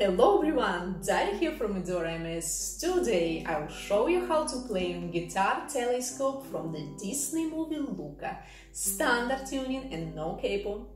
Hello everyone, Daria here from Edora MS. Today I will show you how to play on guitar Telescope from the Disney movie LUCA. Standard tuning and no capo.